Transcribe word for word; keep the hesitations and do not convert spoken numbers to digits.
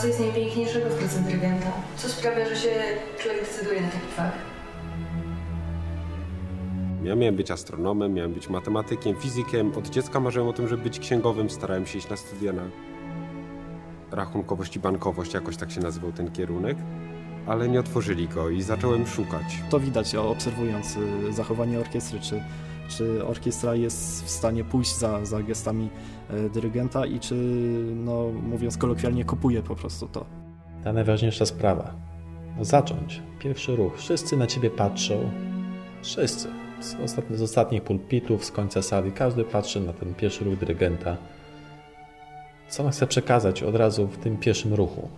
co jest najpiękniejszego w pracy dyrygenta? Co sprawia, że się człowiek decyduje na taki fach? Ja miałem być astronomem, miałem być matematykiem, fizykiem. Od dziecka marzyłem o tym, żeby być księgowym. Starałem się iść na studia na rachunkowość i bankowość, jakoś tak się nazywał ten kierunek, ale nie otworzyli go i zacząłem szukać. To widać, obserwując zachowanie orkiestry, czy, czy orkiestra jest w stanie pójść za, za gestami dyrygenta i czy, no, mówiąc kolokwialnie, kupuje po prostu to. Ta najważniejsza sprawa. Zacząć. Pierwszy ruch. Wszyscy na ciebie patrzą. Wszyscy. Z, ostatni, z ostatnich pulpitów, z końca sali. Każdy patrzy na ten pierwszy ruch dyrygenta. Co on chce przekazać od razu w tym pierwszym ruchu?